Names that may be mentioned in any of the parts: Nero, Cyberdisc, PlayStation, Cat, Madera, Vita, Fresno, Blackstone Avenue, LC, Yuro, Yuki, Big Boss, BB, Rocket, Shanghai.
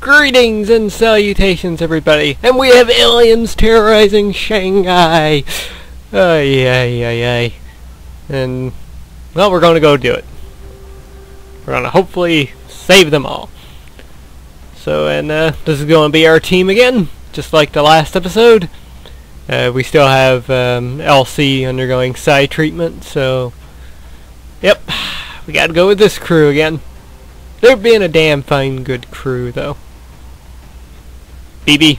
Greetings and salutations, everybody, and we have aliens terrorizing Shanghai. And, well, we're gonna go do it. We're gonna hopefully save them all. So, and, this is gonna be our team again, just like the last episode. We still have, LC undergoing psi treatment, so, yep, we gotta go with this crew again. They're being a damn fine good crew, though. BB,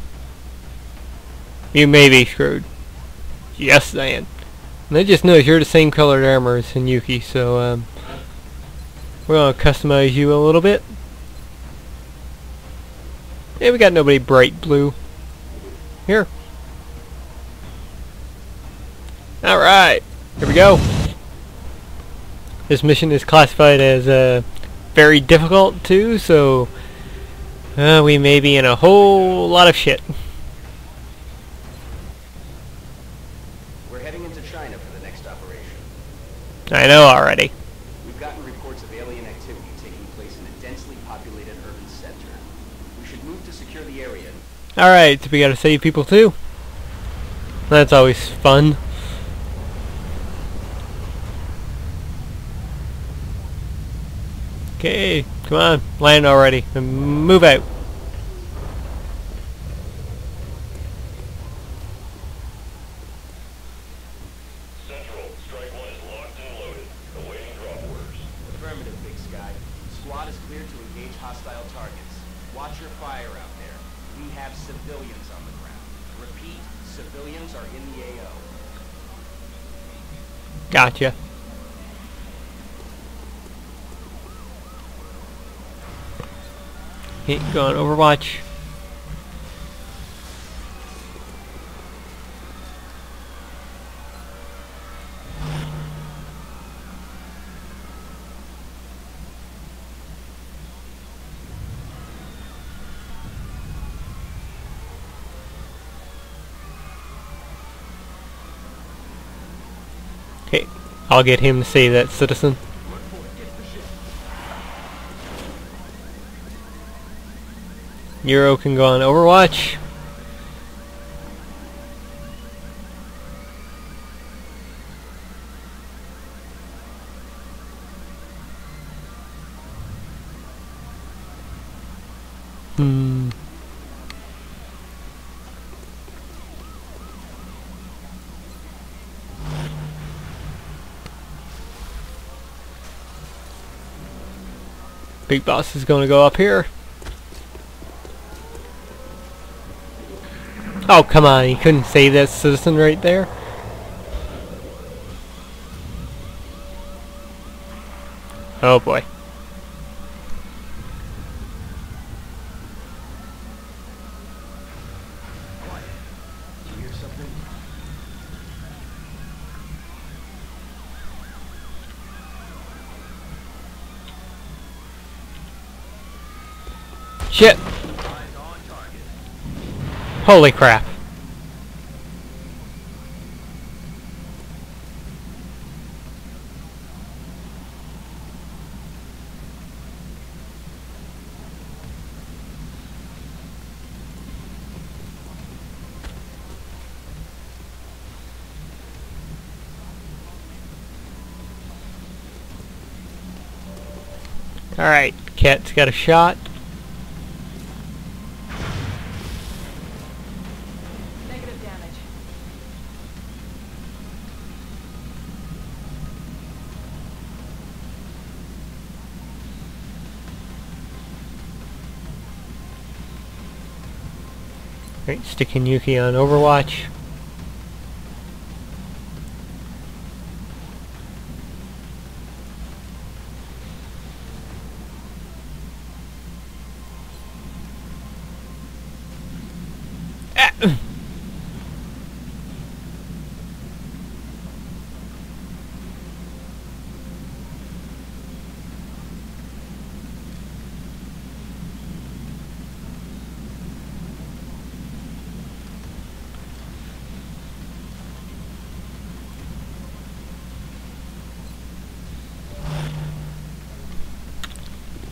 you may be screwed. Yes, I am. And I just noticed you're the same colored armor as in Yuki, so we're gonna customize you a little bit. Yeah, we got nobody bright blue here. All right, here we go. This mission is classified as very difficult too, so we may be in a whole lot of shit. We're heading into China for the next operation. I know already. We've gotten reports of alien activity taking place in a densely populated urban center. We should move to secure the area. All right, so we gotta save people too. That's always fun. Okay, come on, land already, and move out. Central, strike one is locked and loaded, awaiting drop orders. Affirmative, Big Sky. Squad is clear to engage hostile targets. Watch your fire out there. We have civilians on the ground. Repeat, civilians are in the AO. Gotcha. Go on Overwatch. Okay, I'll get him to save that citizen. Nero can go on Overwatch. Big Boss is going to go up here. Oh, come on, you couldn't save that citizen right there? Oh boy. Quiet. Do you hear something? Shit! Holy crap. Alright, Cat's got a shot. Right, sticking Yuki on Overwatch. Ah.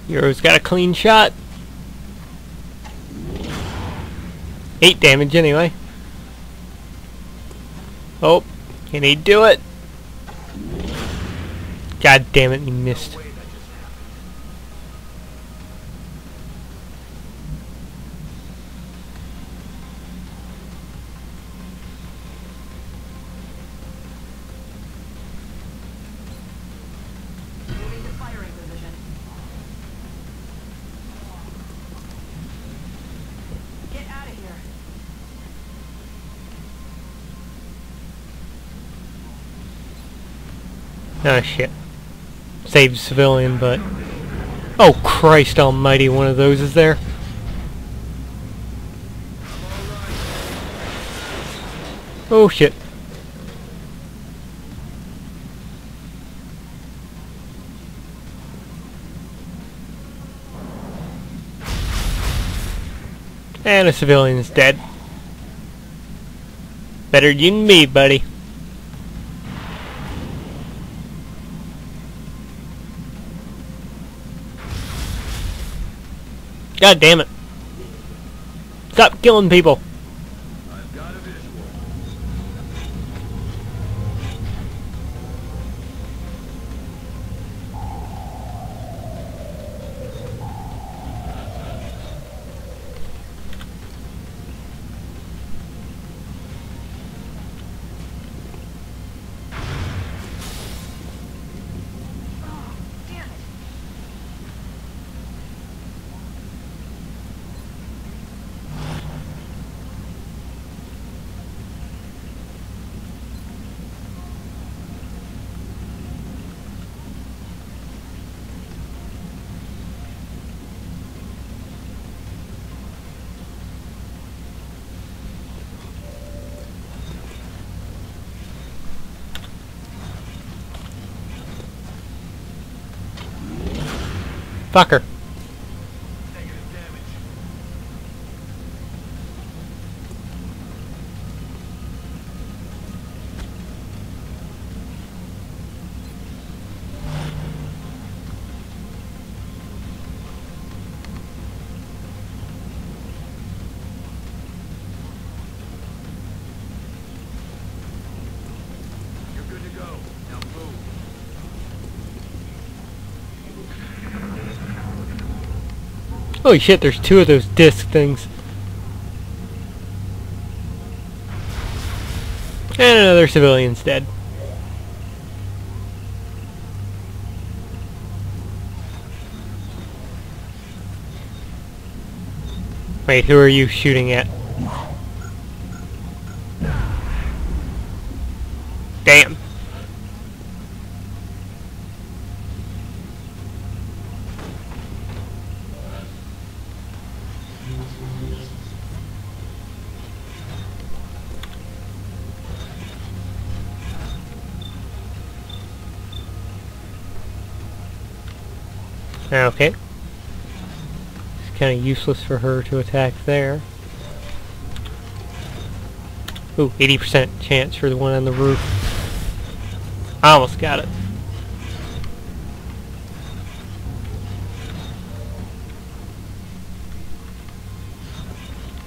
Yuro's got a clean shot. 8 damage anyway. Oh, can he do it? God damn it, he missed. Oh shit. Saved civilian, but... oh Christ almighty, one of those is there. Oh shit. And a civilian's dead. Better than me, buddy. God damn it. Stop killing people. I've got a visual. Fucker. Holy shit, there's two of those disc things. And another civilian's dead. Wait, who are you shooting at? Damn. Okay. It's kind of useless for her to attack there. Ooh, 80% chance for the one on the roof. I almost got it.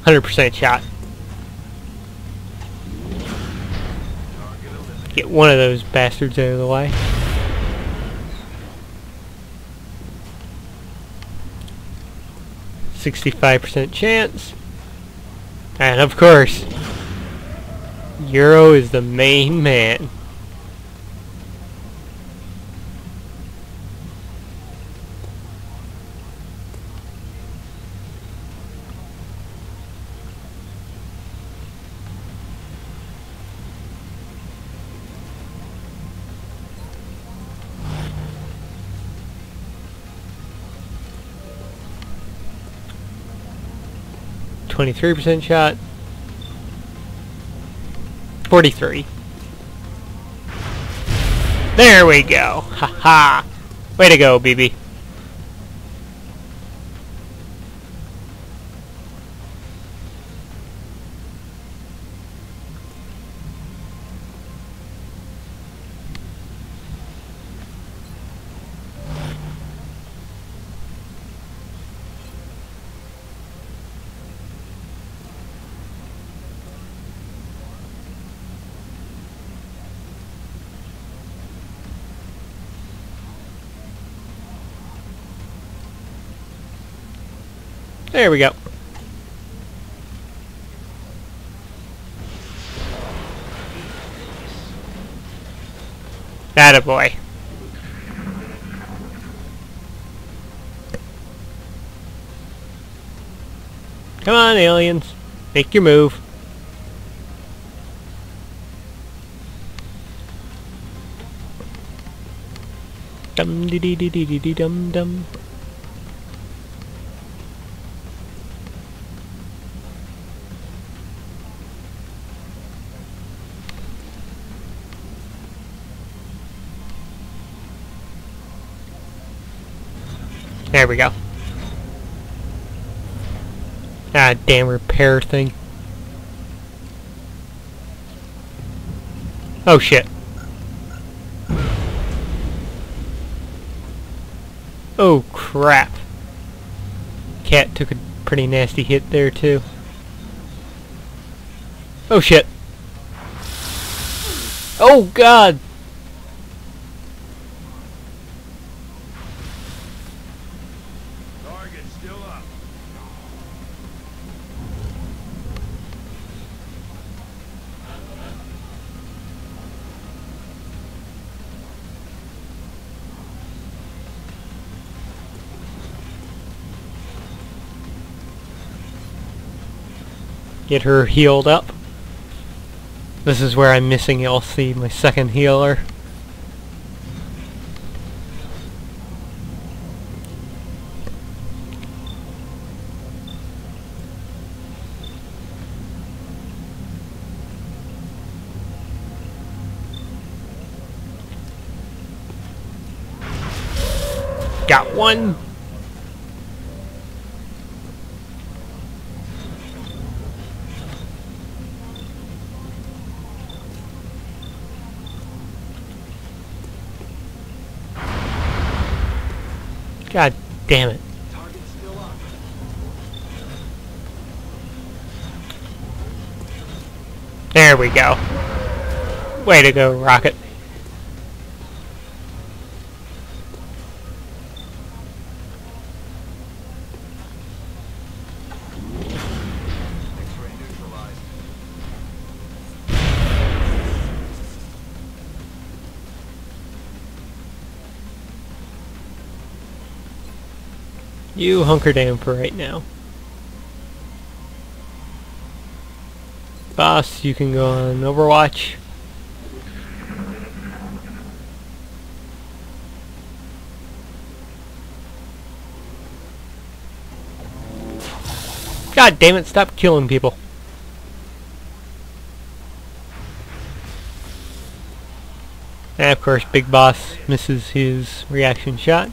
A 100% shot. Get one of those bastards out of the way. .65% chance, and of course, Yuro is the main man. .23% shot. 43. There we go. Ha ha. Way to go, BB. There we go. Attaboy. Come on, aliens. Make your move. Dum dee dee dee dee dee dee dum dum. There we go. Ah, damn repair thing. Oh shit. Oh crap. Cat took a pretty nasty hit there too. Oh shit. Oh god. Get her healed up. This is where I'm missing LC, my second healer. Got one. God damn it. Target's still up. There we go. Way to go, Rocket. You hunker down for right now. Boss, you can go on Overwatch. God damn it, stop killing people. And of course, Big Boss misses his reaction shot.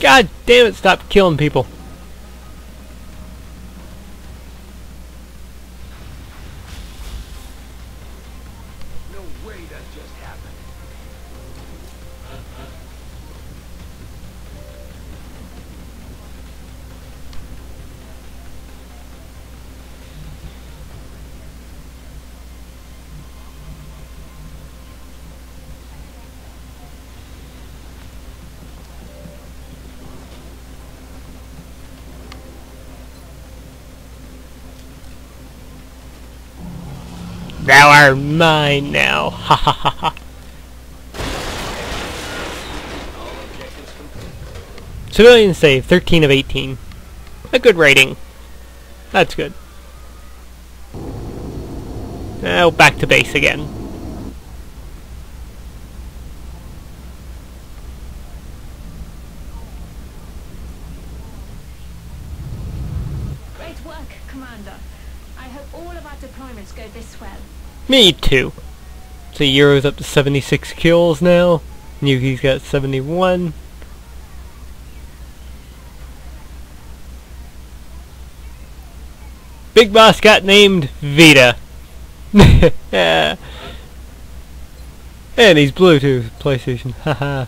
God damn it, stop killing people. No way that just happened. thou art mine now. Ha ha ha ha. Civilian save, 13 of 18. A good rating. That's good. Now back to base again. Great work, Commander. I hope all of our deployments go this well. Me too. So Yuro's up to 76 kills now. Yuki's got 71. Big Boss got named Vita. Yeah. And he's blue too, PlayStation. Haha.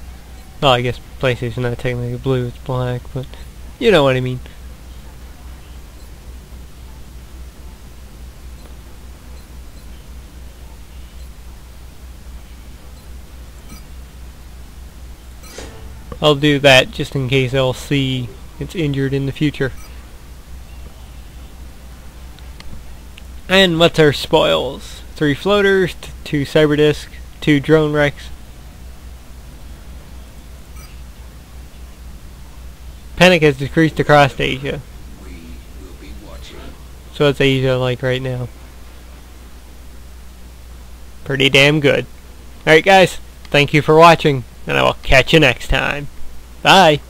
Well, I guess PlayStation not technically blue, it's black, but you know what I mean. I'll do that just in case LC gets injured in the future. And what's our spoils? 3 floaters, 2 cyberdiscs, 2 drone wrecks. Panic has decreased across Asia. So it's Asia like right now. Pretty damn good. Alright guys, thank you for watching, and I will catch you next time. Bye!